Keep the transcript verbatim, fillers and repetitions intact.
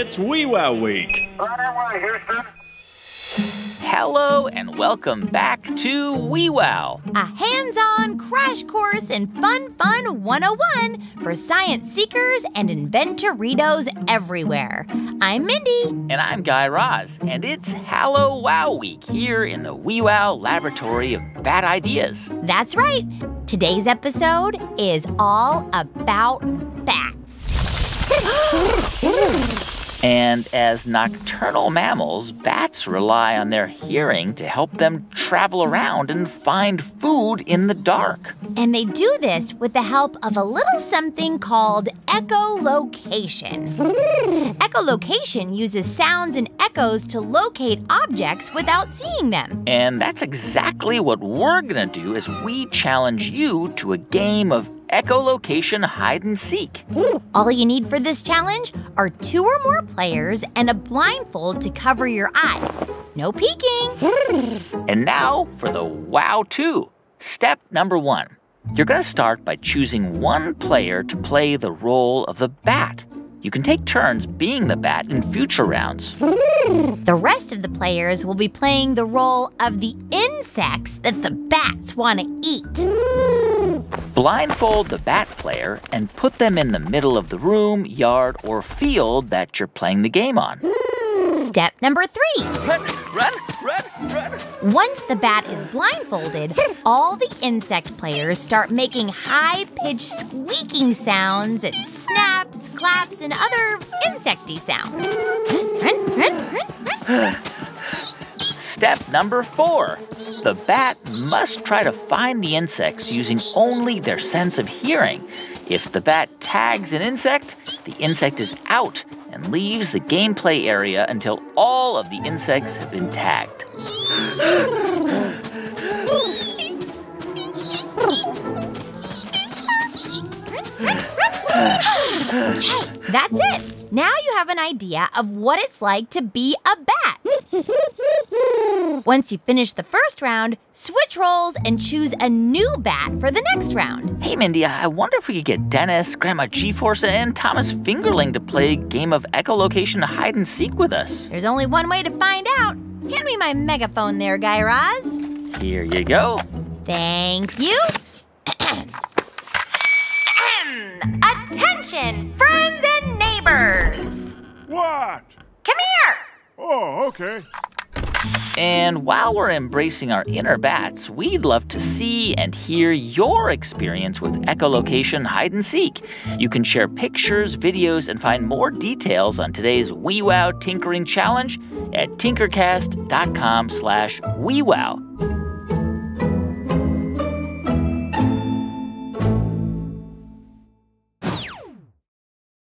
It's Wee-Wow Week. Right away, Houston. Hello and welcome back to Wee-Wow, a hands-on crash course in Fun Fun one oh one for science seekers and inventoritos everywhere. I'm Mindy. And I'm Guy Raz. And it's Hallow-Wow Week here in the Wee-Wow Laboratory of Bad Ideas. That's right. Today's episode is all about bats. And as nocturnal mammals, bats rely on their hearing to help them travel around and find food in the dark. And they do this with the help of a little something called echolocation. Echolocation uses sounds and echoes to locate objects without seeing them. And that's exactly what we're going to do as we challenge you to a game of echolocation hide and seek. All you need for this challenge are two or more players and a blindfold to cover your eyes. No peeking. And now for the Wow two. Step number one. You're going to start by choosing one player to play the role of the bat. You can take turns being the bat in future rounds. The rest of the players will be playing the role of the insects that the bats want to eat. Blindfold the bat player and put them in the middle of the room, yard, or field that you're playing the game on. Step number three. Run, run, run, run. Once the bat is blindfolded, all the insect players start making high-pitched squeaking sounds that snaps, claps, and other insecty sounds. Run, run, run, run. Step number four. The bat must try to find the insects using only their sense of hearing. If the bat tags an insect, the insect is out and leaves the gameplay area until all of the insects have been tagged. That's it. Now you have an idea of what it's like to be a bat. Once you finish the first round, switch roles and choose a new bat for the next round. Hey, Mindy, I wonder if we could get Dennis, Grandma G-Force, and Thomas Fingerling to play a game of echolocation hide and seek with us. There's only one way to find out. Hand me my megaphone there, Guy Raz. Here you go. Thank you. Attention, friends and neighbors. What? Come here. Oh, okay. And while we're embracing our inner bats, we'd love to see and hear your experience with echolocation hide and seek. You can share pictures, videos, and find more details on today's Wee-Wow Tinkering Challenge at tinkercast dot com slash wee wow.